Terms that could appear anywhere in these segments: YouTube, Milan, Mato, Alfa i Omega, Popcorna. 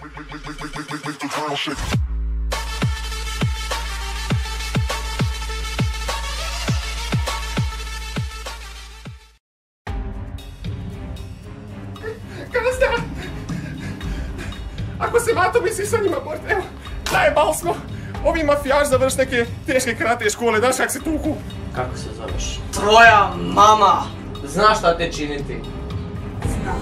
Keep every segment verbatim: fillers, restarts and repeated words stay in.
Cara sta? Ako se vatovi svi sa njima borite, evo, najebal smo. Ovi mafijaš završ neke teške karate škole, daš kak se tuku. Kako se zoveš? Tvoja mama zna šta te činiti. Zna.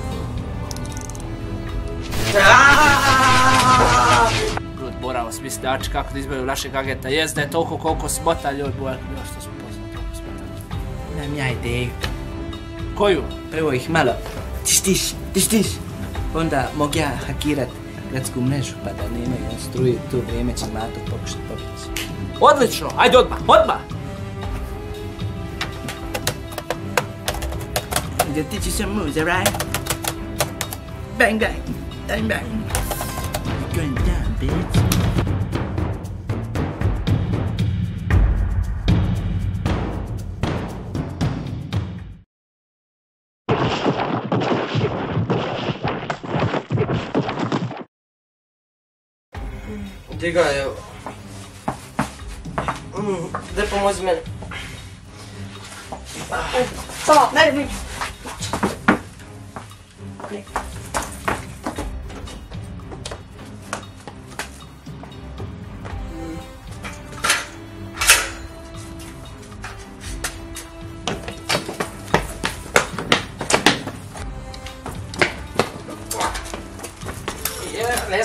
Ljudi, moramo smisliti kako da izbavimo našeg agenta. Jest da je toliko koliko smota ljudi, moramo što smo poznali, toliko smota. Imam ja ideju. Koju? Prvo ih malo tištiš, tištiš. Onda mogu ja hakirat gradsku mrežu pa da nemaju struje, to vrijeme će Mato pokušati pobjeći. Odlično, ajde odmah, odmah! You're teaching some moves, alright? Bang, bang! I'm back. Going down, bitch. Gdje ga je? Gdje pomozi mene? Sama, ne bi! Ne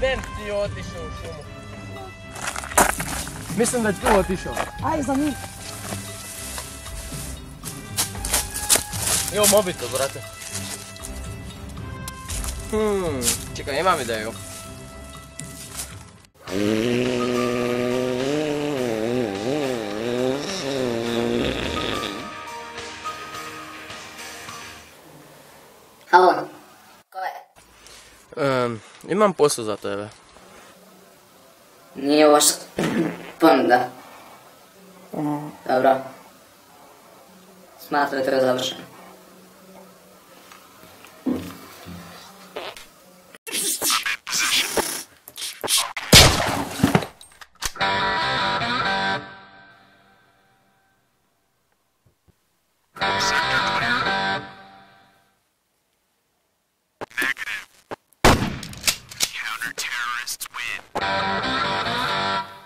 Bent ti otišao u šumu. Mislim da je tu otišao. Ajde za njim. Evo mobitel, brate. Hmm, čekaj, imam ideju. Halo. Um, imam posao za tebe. Nije loša ponuda. Dobro. Smatrajte ga završeno.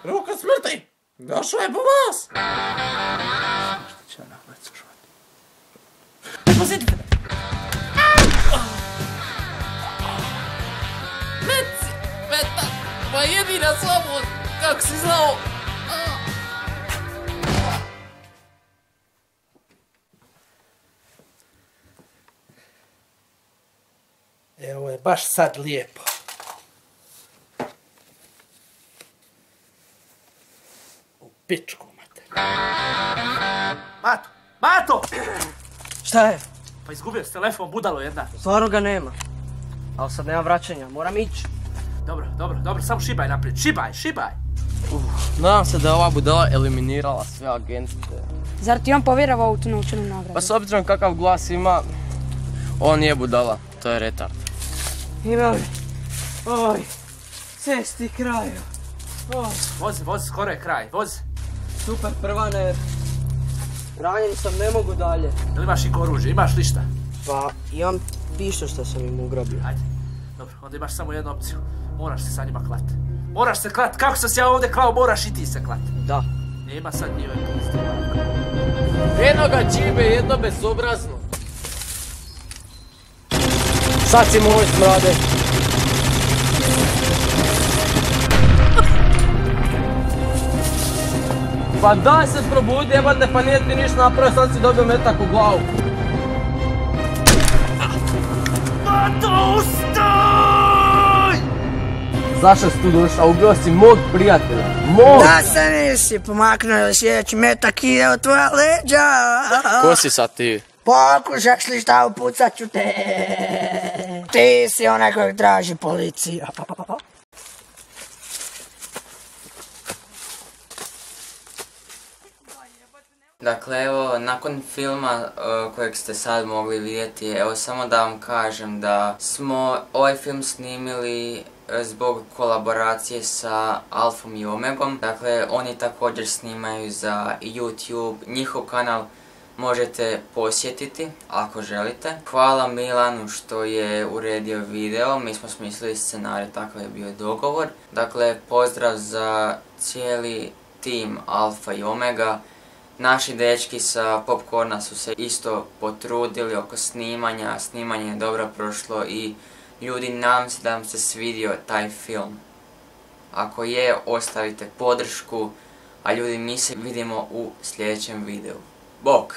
Ruka smrti! Došao je po vas! Što će ona hrvati slušati? Prepozitite me! Meci! Meta! Pa jedina slobod! Kako si znao! Evo je baš sad lijepo. Pičku, mater. Mato! Mato! Šta je? Pa izgubio s telefon, budalo jedna. Stvarno ga nema. Ali sad nema vraćanja, moram ići. Dobro, dobro, dobro, samo šibaj naprijed, šibaj, šibaj! Uff, nadam se da je ova budala eliminirala sve agente. Zar ti on povjerovao u tu naučenu nagradu? Pa s obzirom kakav glas ima, on nije budala, to je retard. Imali. Oj, cesti kraju. Vozi, vozi, skoro je kraj, vozi. Super, prvane, ranjen sam, ne mogu dalje. Da li imaš i oružje, imaš lišta? Pa, imam pištolj što sam im ugrabio. Ajde, dobro, onda imaš samo jednu opciju. Moraš se sa njima klati. Moraš se klati, kako sam se ja ovdje klao, moraš i ti se klati. Da. Nema sad njima pizde. Jedno ga džibe, jedno bezobrazno. Sad si moj smrade. Pa daj se probudi, jebate, pa nije ti ništa napravio, sad si dobio metak u glavu. Bato, ustaj! Zašto si tu došao? Ubio si mog prijatelja. Mog! Da se nisi pomaknuo ili sljedeći metak ide u tvoja leđa. Ko si sad ti? Pokušaš li šta, upucat ću te. Ti si onaj kojeg traži policija. Dakle, evo, nakon filma uh, kojeg ste sad mogli vidjeti, evo samo da vam kažem da smo ovaj film snimili zbog kolaboracije sa Alfom i Omegom. Dakle, oni također snimaju za YouTube, njihov kanal možete posjetiti ako želite. Hvala Milanu što je uredio video, mi smo smislili scenarij, takav je bio dogovor. Dakle, pozdrav za cijeli tim Alfa i Omega. Naši dečki sa Popcorna su se isto potrudili oko snimanja, snimanje je dobro prošlo i ljudi, nadam se da vam se svidio taj film. Ako je, ostavite podršku, a ljudi, mi se vidimo u sljedećem videu. Bok!